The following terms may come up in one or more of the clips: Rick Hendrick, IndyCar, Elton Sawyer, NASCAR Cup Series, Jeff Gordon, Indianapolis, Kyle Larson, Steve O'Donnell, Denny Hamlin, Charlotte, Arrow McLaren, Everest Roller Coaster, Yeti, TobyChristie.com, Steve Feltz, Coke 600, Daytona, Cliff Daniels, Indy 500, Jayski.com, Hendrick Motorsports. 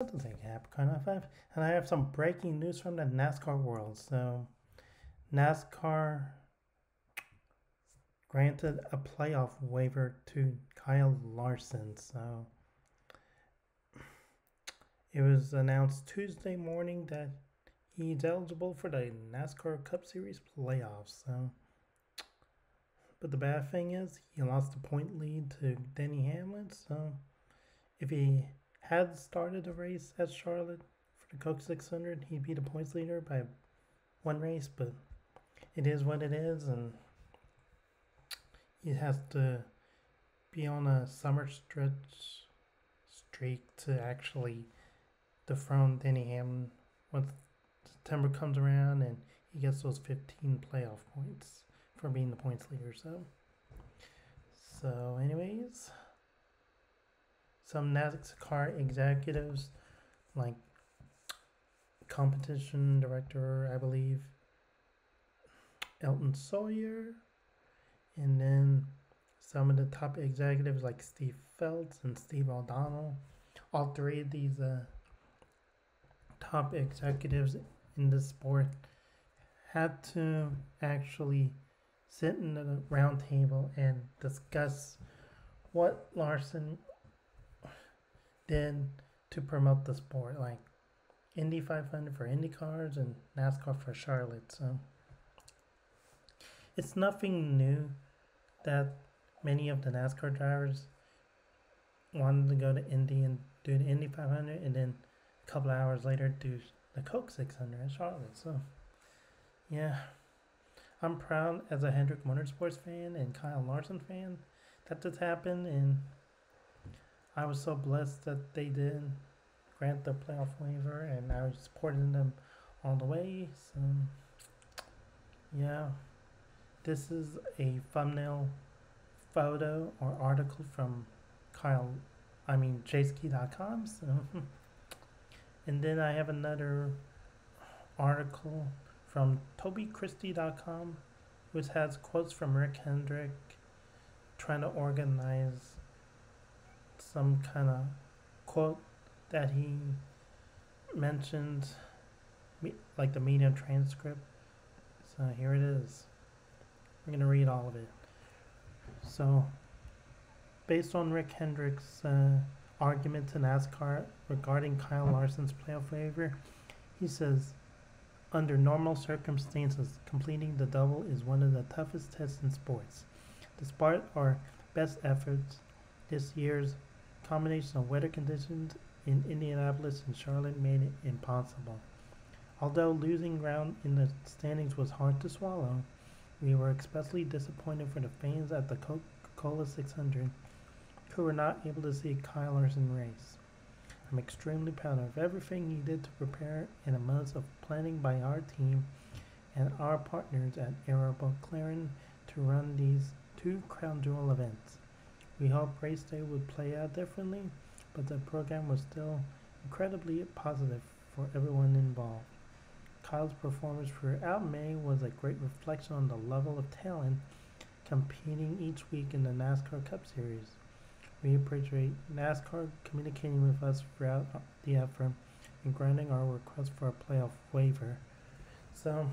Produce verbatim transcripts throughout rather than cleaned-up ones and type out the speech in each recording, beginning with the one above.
Something happened, and I have some breaking news from the NASCAR world. So, NASCAR granted a playoff waiver to Kyle Larson. So, it was announced Tuesday morning that he's eligible for the NASCAR Cup Series playoffs. So, but the bad thing is he lost the point lead to Denny Hamlin. So, if he had started a race at Charlotte for the Coke six hundred, he'd be the points leader by one race, but it is what it is, and he has to be on a summer stretch streak to actually dethrone Denny Hamlin once September comes around and he gets those fifteen playoff points for being the points leader. So, so anyways, some NASCAR executives, like competition director, I believe, Elton Sawyer, and then some of the top executives like Steve Feltz and Steve O'Donnell. All three of these uh, top executives in the sport had to actually sit in the round table and discuss what Larson did to promote the sport, like Indy five hundred for Indy cars and NASCAR for Charlotte. So it's nothing new that many of the NASCAR drivers wanted to go to Indy and do the Indy five hundred, and then a couple hours later do the Coke six hundred at Charlotte. So yeah, I'm proud as a Hendrick Motorsports fan and Kyle Larson fan that this happened, and I was so blessed that they did grant the playoff waiver, and I was supporting them all the way. So, yeah, this is a thumbnail photo or article from Kyle, I mean, Jayski dot com. So, and then I have another article from Toby Christie dot com, which has quotes from Rick Hendrick trying to organize some kind of quote that he mentioned, like the media transcript. So here it is. I'm going to read all of it. So, based on Rick Hendrick's uh, argument to NASCAR regarding Kyle Larson's playoff waiver, he says, under normal circumstances, completing the double is one of the toughest tests in sports. Despite our best efforts, this year's combination of weather conditions in Indianapolis and Charlotte made it impossible. Although losing ground in the standings was hard to swallow, we were especially disappointed for the fans at the Coca-Cola six hundred who were not able to see Kyle Larson race. I'm extremely proud of everything he did to prepare in a month of planning by our team and our partners at Arrow McLaren to run these two crown jewel events. We hoped race day would play out differently, but the program was still incredibly positive for everyone involved. Kyle's performance throughout May was a great reflection on the level of talent competing each week in the NASCAR Cup Series. We appreciate NASCAR communicating with us throughout the effort and granting our request for a playoff waiver. So,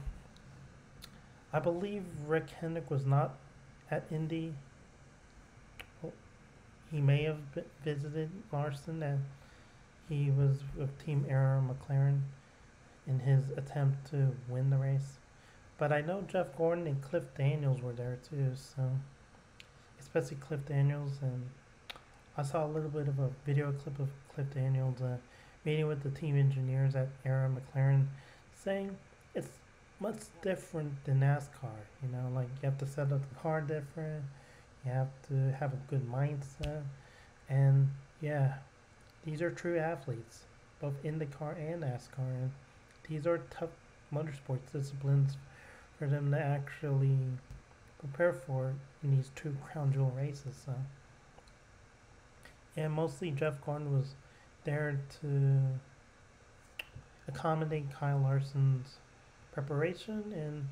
I believe Rick Hendrick was not at Indy. He may have visited Larson, and he was with Team Arrow McLaren in his attempt to win the race. But I know Jeff Gordon and Cliff Daniels were there too, so especially Cliff Daniels. And I saw a little bit of a video clip of Cliff Daniels uh, meeting with the team engineers at Arrow McLaren, saying it's much different than NASCAR. You know, like you have to set up the car different. You have to have a good mindset, and yeah, these are true athletes, both in the car and NASCAR, and these are tough motorsports disciplines for them to actually prepare for in these two crown jewel races. So, and mostly Jeff Gordon was there to accommodate Kyle Larson's preparation, and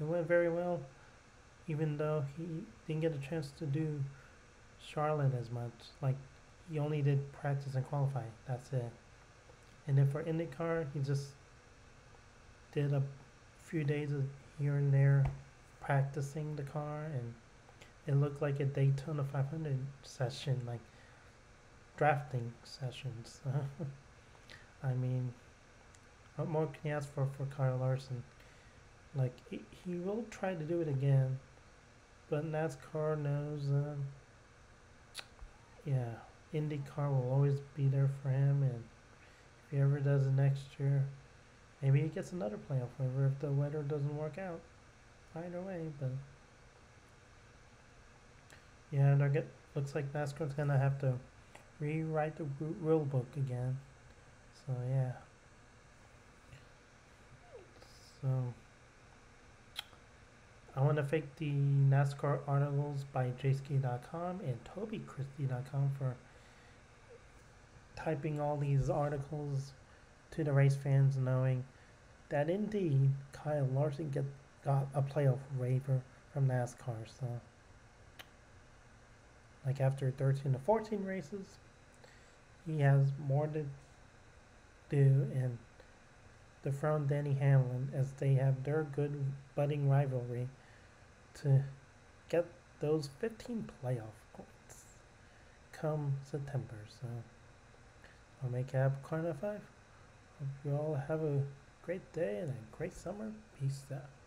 it went very well, even though he didn't get a chance to do Charlotte as much. Like, he only did practice and qualifying. That's it. And then for IndyCar, he just did a few days of here and there practicing the car, and it looked like a Daytona five hundred session, like drafting sessions. I mean, what more can you ask for for Kyle Larson? Like, he, he will try to do it again, but NASCAR knows, uh, yeah, IndyCar will always be there for him, and if he ever does it next year, maybe he gets another playoff waiver if the weather doesn't work out. Either way, but yeah, and I get looks like NASCAR's gonna have to rewrite the rule book again. So yeah. So I want to thank the NASCAR articles by Jayski dot com and Toby Christie dot com for typing all these articles to the race fans, knowing that indeed Kyle Larson get, got a playoff waiver from NASCAR. So, like after thirteen to fourteen races, he has more to do and dethrone Denny Hamlin as they have their good budding rivalry to get those fifteen playoff points come September. So I'll make it happen, Car ninety-five. Hope you all have a great day and a great summer. Peace out.